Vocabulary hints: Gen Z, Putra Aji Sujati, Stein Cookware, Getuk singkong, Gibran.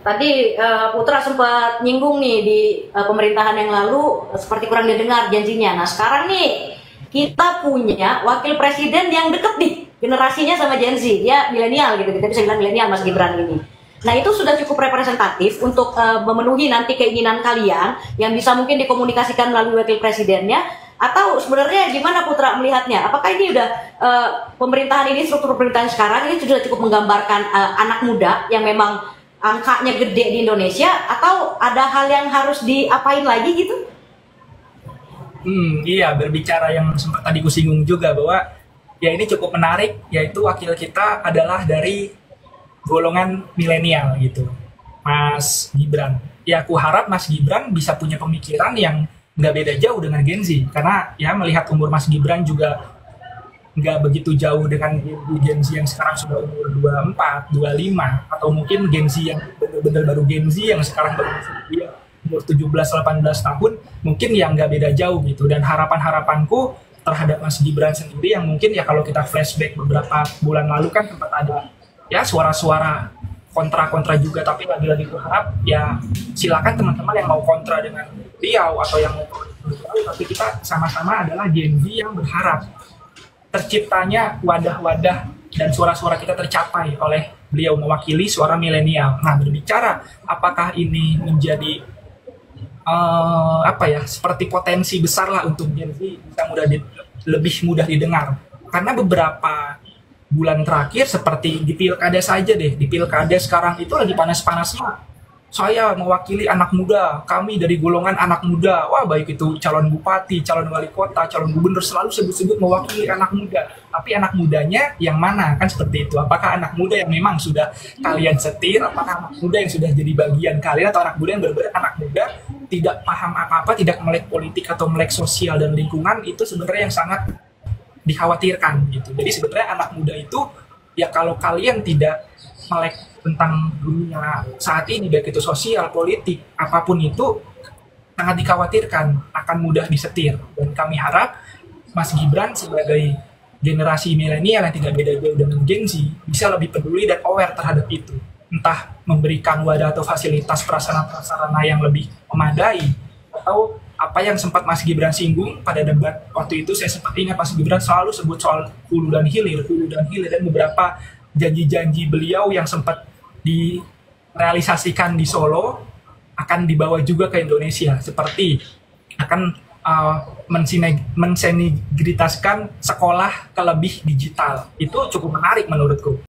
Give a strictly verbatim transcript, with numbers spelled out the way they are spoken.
Tadi uh, Putra sempat nyinggung nih di uh, pemerintahan yang lalu seperti kurang didengar janjinya. Nah sekarang nih kita punya wakil presiden yang deket nih generasinya sama Gen Z, dia milenial gitu, kita bisa bilang milenial Mas Gibran ini. Nah itu sudah cukup representatif untuk uh, memenuhi nanti keinginan kalian yang bisa mungkin dikomunikasikan melalui wakil presidennya. Atau sebenarnya gimana Putra melihatnya? Apakah ini udah uh, pemerintahan ini, struktur pemerintahan sekarang ini sudah cukup menggambarkan uh, anak muda yang memang angkanya gede di Indonesia, atau ada hal yang harus diapain lagi gitu? Hmm, iya, berbicara yang sempat tadi kusinggung juga bahwa ya ini cukup menarik, yaitu wakil kita adalah dari golongan milenial gitu, Mas Gibran. Ya aku harap Mas Gibran bisa punya pemikiran yang nggak beda jauh dengan Gen Z, karena ya melihat umur Mas Gibran juga nggak begitu jauh dengan Gen Z yang sekarang sudah umur dua puluh empat, dua puluh lima, atau mungkin Gen Z yang benar-benar baru Gen Z yang sekarang baru ya, umur tujuh belas, delapan belas tahun, mungkin yang nggak beda jauh gitu. Dan harapan-harapanku terhadap Mas Gibran sendiri yang mungkin ya kalau kita flashback beberapa bulan lalu kan sempat ada ya suara-suara kontra-kontra juga, tapi lagi-lagi ku harap ya silakan teman-teman yang mau kontra dengan beliau atau yang mau kontra, tapi kita sama-sama adalah Gen Z yang berharap terciptanya wadah-wadah dan suara-suara kita tercapai oleh beliau mewakili suara milenial. Nah berbicara apakah ini menjadi uh, apa ya seperti potensi besar lah untuk Gen Z bisa mudah di, lebih mudah didengar, karena beberapa bulan terakhir seperti di pilkada saja deh, di pilkada sekarang itu lagi panas-panasnya. Saya mewakili anak muda, kami dari golongan anak muda, wah baik itu calon bupati, calon wali kota, calon gubernur selalu sebut-sebut mewakili anak muda. Tapi anak mudanya yang mana? Kan seperti itu. Apakah anak muda yang memang sudah kalian setir? Apakah anak muda yang sudah jadi bagian kalian? Atau anak muda yang benar-benar anak muda tidak paham apa-apa, tidak melek politik atau melek sosial dan lingkungan? Itu sebenarnya yang sangat dikhawatirkan gitu. Jadi sebenarnya anak muda itu ya kalau kalian tidak melek tentang dunia saat ini, baik itu sosial, politik, apapun itu sangat dikhawatirkan akan mudah disetir. Dan kami harap Mas Gibran sebagai generasi milenial yang tidak beda jauh dengan Gen Z bisa lebih peduli dan aware terhadap itu, entah memberikan wadah atau fasilitas prasarana-prasarana yang lebih memadai, atau apa yang sempat Mas Gibran singgung pada debat waktu itu. Saya sempat ingat Mas Gibran selalu sebut soal hulu dan hilir, hulu dan hilir, dan beberapa janji-janji beliau yang sempat direalisasikan di Solo akan dibawa juga ke Indonesia, seperti akan uh, mensineg- mensinegritaskan sekolah ke lebih digital. Itu cukup menarik menurutku.